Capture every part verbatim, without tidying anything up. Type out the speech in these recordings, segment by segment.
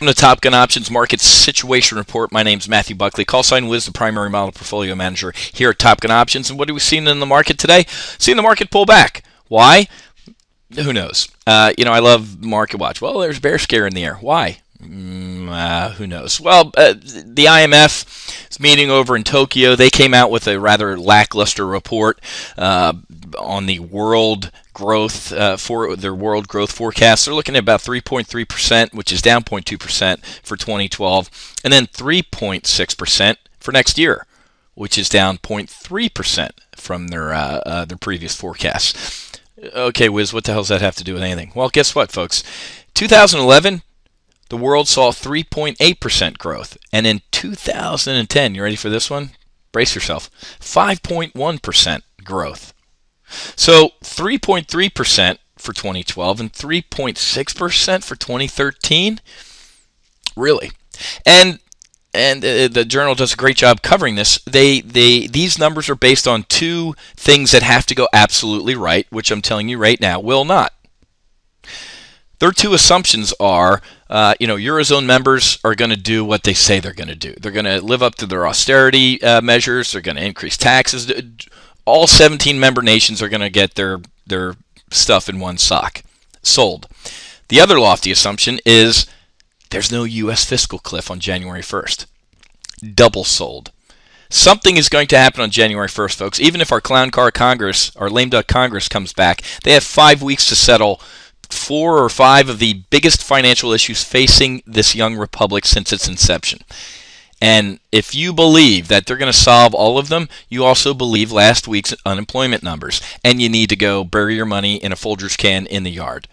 Welcome to Top Gun Options Market Situation Report. My name's Matthew Buckley, call sign Wiz, the primary model portfolio manager here at Top Gun Options. And what are we seeing in the market today? Seeing the market pull back. Why? Who knows? Uh, you know, I love MarketWatch. Well, there's bear scare in the air. Why? Mm, uh, who knows? Well, uh, the I M F's meeting over in Tokyo, they came out with a rather lackluster report uh, on the world growth uh, for their world growth forecast. They're looking at about three point three percent, which is down zero point two percent for twenty twelve, and then three point six percent for next year, which is down zero point three percent from their uh, uh, their previous forecast. Okay, Wiz, what the hell does that have to do with anything? Well, guess what, folks? two thousand eleven, the world saw three point eight percent growth, and in two thousand ten, you ready for this one? Brace yourself. five point one percent growth. So three point three percent for twenty twelve and three point six percent for twenty thirteen, really. And and uh, the journal does a great job covering this. They they these numbers are based on two things that have to go absolutely right, which I'm telling you right now will not. Their two assumptions are, uh, you know, Eurozone members are going to do what they say they're going to do. They're going to live up to their austerity uh, measures. They're going to increase taxes. All seventeen member nations are going to get their their stuff in one sock. Sold. The other lofty assumption is there's no U S fiscal cliff on January first. Double sold. Something is going to happen on January first, folks. Even if our clown car Congress, our lame duck Congress comes back, they have five weeks to settle four or five of the biggest financial issues facing this young republic since its inception. And if you believe that they're going to solve all of them, you also believe last week's unemployment numbers. And you need to go bury your money in a Folger's can in the yard.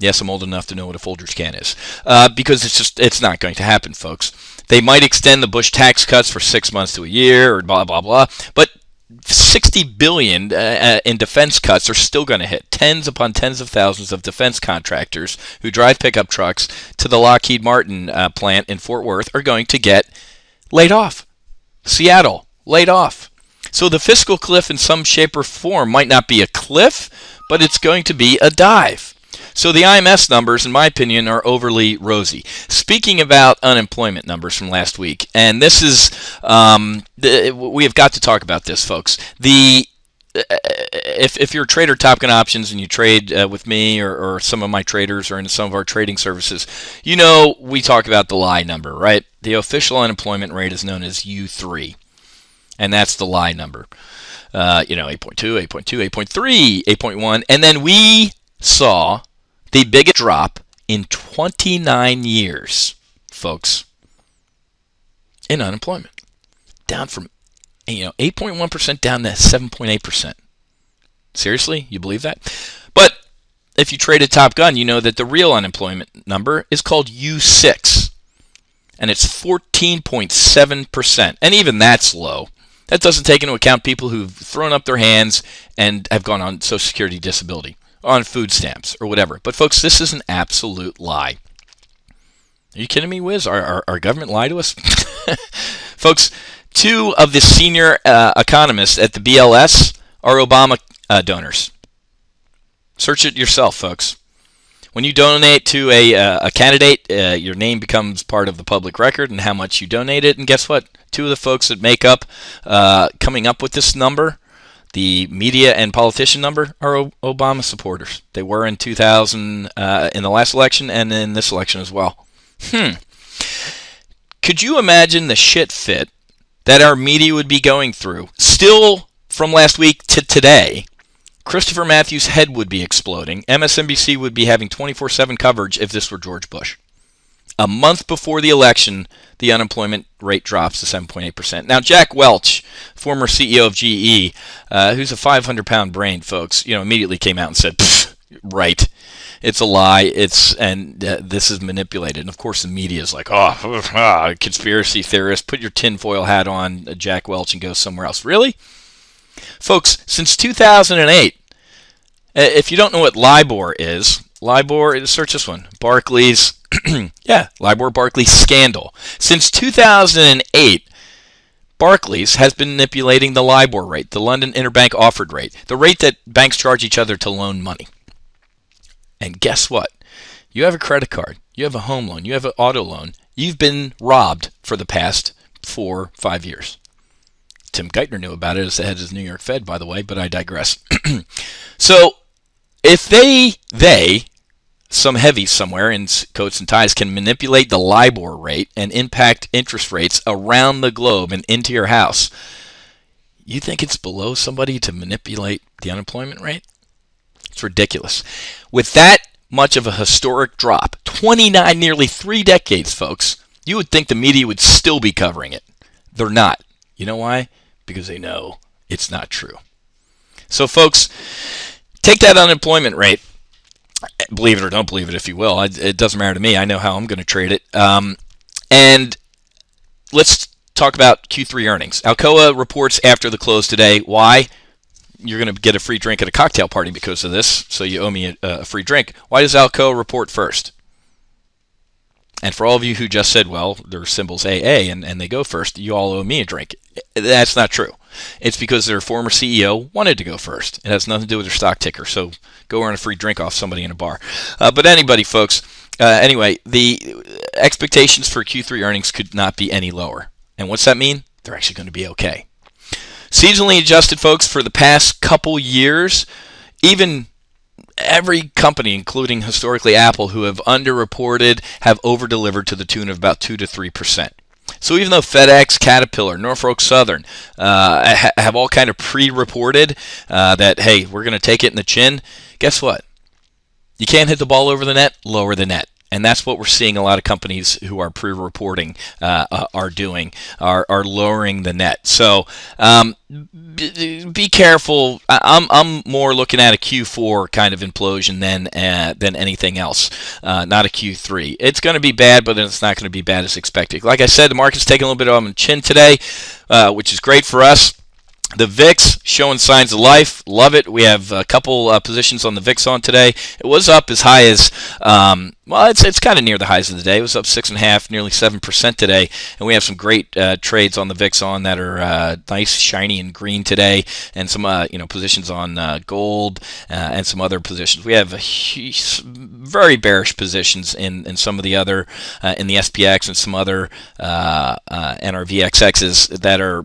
Yes, I'm old enough to know what a Folger's can is. Uh, because it's just, it's not going to happen, folks. They might extend the Bush tax cuts for six months to a year or blah, blah, blah. But sixty billion dollars uh, in defense cuts are still going to hit tens upon tens of thousands of defense contractors who drive pickup trucks to the Lockheed Martin uh, plant in Fort Worth are going to get laid off. Seattle, laid off. So the fiscal cliff in some shape or form might not be a cliff, but it's going to be a dive. So the I M F numbers, in my opinion, are overly rosy. Speaking about unemployment numbers from last week, and this is, um, the, we have got to talk about this, folks. The If, if you're a trader Top Gun Options and you trade uh, with me or, or some of my traders or in some of our trading services, you know we talk about the lie number, right? The official unemployment rate is known as U three, and that's the lie number. Uh, you know, eight point two, eight point two, eight point three, eight point one, and then we saw the biggest drop in twenty-nine years, folks, in unemployment, down from you know, eight point one percent down to seven point eight percent. Seriously? You believe that? But if you trade at Top Gun, you know that the real unemployment number is called U six, and it's fourteen point seven percent. And even that's low. That doesn't take into account people who've thrown up their hands and have gone on Social Security disability, on food stamps or whatever. But folks, this is an absolute lie. Are you kidding me, Wiz? Our, our, our government lied to us? Folks, two of the senior uh, economists at the B L S are Obama uh, donors. Search it yourself, folks. When you donate to a, uh, a candidate, uh, your name becomes part of the public record and how much you donated. And guess what? Two of the folks that make up, uh, coming up with this number, the media and politician number, are o Obama supporters. They were in two thousand, uh, in the last election and in this election as well. Hmm. Could you imagine the shit fit that our media would be going through? Still from last week to today, Christopher Matthews' head would be exploding. M S N B C would be having twenty-four seven coverage if this were George Bush. A month before the election, the unemployment rate drops to seven point eight percent. Now, Jack Welch, former C E O of G E, uh, who's a five hundred pound brain, folks, you know, immediately came out and said, right, it's a lie, it's and uh, this is manipulated. And of course the media is like, oh, uh, conspiracy theorist, put your tinfoil hat on, uh, Jack Welch, and go somewhere else. Really? Folks, since two thousand eight, if you don't know what LIBOR is, LIBOR, search this one, Barclays, yeah, LIBOR Barclays scandal. Since two thousand eight, Barclays has been manipulating the LIBOR rate, the London Interbank offered rate, the rate that banks charge each other to loan money. And guess what? You have a credit card. You have a home loan. You have an auto loan. You've been robbed for the past four, five years. Tim Geithner knew about it as the head of the New York Fed, by the way, but I digress. So if they, they, some heavies somewhere in coats and ties can manipulate the LIBOR rate and impact interest rates around the globe and into your house, you think it's below somebody to manipulate the unemployment rate? It's ridiculous. With that much of a historic drop, twenty-nine, nearly three decades, folks, you would think the media would still be covering it. They're not. You know why? Because they know it's not true. So, folks, take that unemployment rate. Believe it or don't believe it, if you will. It doesn't matter to me. I know how I'm going to trade it. Um, and let's talk about Q three earnings. Alcoa reports after the close today. Why? You're going to get a free drink at a cocktail party because of this, so you owe me a, a free drink. Why does Alcoa report first? And for all of you who just said, well, their symbol's A A and, and they go first, you all owe me a drink. That's not true. It's because their former C E O wanted to go first. It has nothing to do with their stock ticker. So go earn a free drink off somebody in a bar. Uh, but anybody, folks, uh, anyway, the expectations for Q three earnings could not be any lower. And what's that mean? They're actually going to be okay. Seasonally adjusted, folks, for the past couple years, even every company, including historically Apple, who have underreported, have overdelivered to the tune of about two to three percent. So even though FedEx, Caterpillar, Norfolk Southern uh, ha have all kind of pre-reported uh, that, hey, we're going to take it in the chin, guess what? You can't hit the ball over the net, lower the net. And that's what we're seeing a lot of companies who are pre-reporting uh, are doing, are, are lowering the net. So um, be, be careful. I'm, I'm more looking at a Q four kind of implosion than, uh, than anything else, uh, not a Q three. It's going to be bad, but it's not going to be bad as expected. Like I said, the market's taking a little bit of a chin today, uh, which is great for us. The V I X showing signs of life. Love it. We have a couple uh, positions on the V I X on today. It was up as high as, um, well, it's, it's kind of near the highs of the day. It was up six point five percent, nearly seven percent today. And we have some great uh, trades on the V I X on that are uh, nice, shiny, and green today. And some uh, you know positions on uh, gold uh, and some other positions. We have a huge, very bearish positions in, in some of the other, uh, in the S P X and some other uh, uh, N R V X Xs that are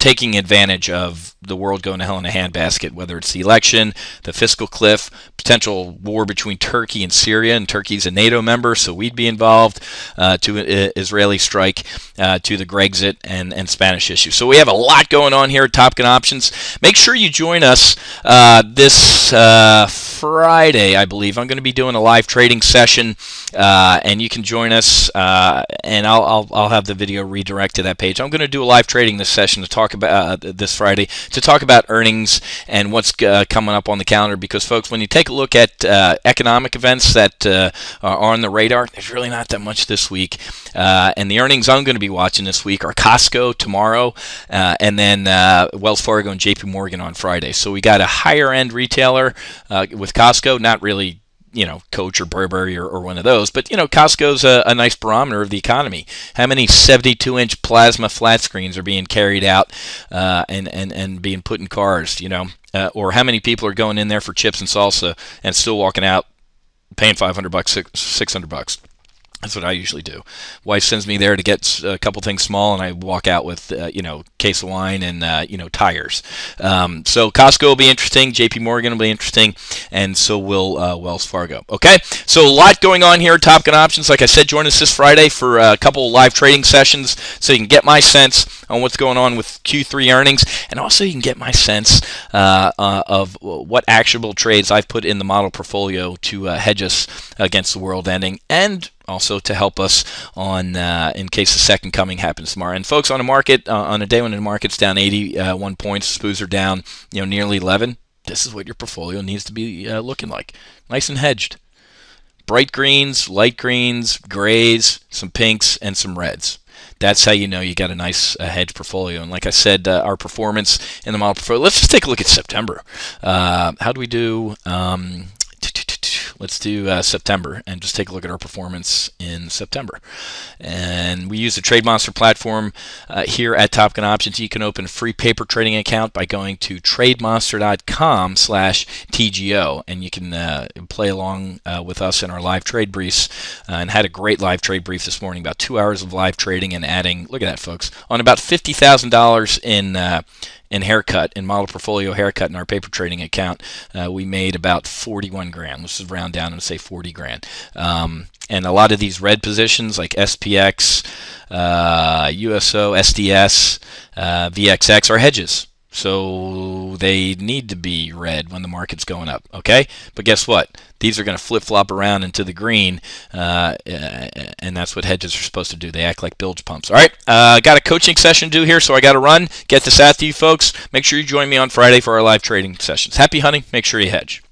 taking advantage of the world going to hell in a handbasket, whether it's the election, the fiscal cliff, potential war between Turkey and Syria, and Turkey's a NATO member, so we'd be involved, uh, to an Israeli strike, uh, to the Grexit and, and Spanish issue. So we have a lot going on here at Top Gun Options. Make sure you join us uh, this uh, Friday, I believe. I'm going to be doing a live trading session, uh, and you can join us, uh, and I'll, I'll, I'll have the video redirect to that page. I'm going to do a live trading this session to talk about uh, this Friday to talk about earnings and what's uh, coming up on the calendar, because folks, when you take a look at uh, economic events that uh, are on the radar, there's really not that much this week, uh, and the earnings I'm going to be watching this week are Costco tomorrow, uh, and then uh, Wells Fargo and J P Morgan on Friday. So we got a higher end retailer uh, with Costco, not really you know, Coach or Burberry or, or one of those. But, you know, Costco's a, a nice barometer of the economy. How many seventy-two inch plasma flat screens are being carried out uh, and, and, and being put in cars, you know? Uh, or how many people are going in there for chips and salsa and still walking out paying five hundred bucks, six hundred bucks? That's what I usually do. Wife sends me there to get a couple things small, and I walk out with, uh, you know, case of wine and, uh, you know, tires. Um, so Costco will be interesting. J P Morgan will be interesting. And so will uh, Wells Fargo. Okay? So a lot going on here at Top Gun Options. Like I said, join us this Friday for a couple live trading sessions so you can get my sense on what's going on with Q three earnings. And also you can get my sense uh, uh, of what actionable trades I've put in the model portfolio to uh, hedge us against the world ending, and also to help us on uh, in case the second coming happens tomorrow. And folks, on a market, uh, on a day when the market's down eighty-one uh, points, S P Ys are down, you know, nearly eleven, this is what your portfolio needs to be uh, looking like. Nice and hedged. Bright greens, light greens, grays, some pinks, and some reds. That's how you know you got a nice uh, hedge portfolio. And like I said, uh, our performance in the model portfolio, let's just take a look at September. Uh, how do we do? Um, Let's do uh, September and just take a look at our performance in September. And we use the Trade Monster platform uh, here at Top Gun Options. You can open a free paper trading account by going to trademonster dot com slash T G O, and you can uh, play along uh, with us in our live trade briefs. Uh, and had a great live trade brief this morning, about two hours of live trading and adding, look at that folks, on about fifty thousand dollars in uh, in haircut, in model portfolio haircut in our paper trading account. Uh, we made about forty-one grand. Let's just round down and say forty grand. Um, and a lot of these red positions like S P X, uh, U S O, S D S, uh, V X X are hedges. So they need to be red when the market's going up, okay? But guess what? These are going to flip-flop around into the green, uh, and that's what hedges are supposed to do. They act like bilge pumps. All right, uh, got a coaching session due here, so I got to run. Get this out to you folks. Make sure you join me on Friday for our live trading sessions. Happy hunting. Make sure you hedge.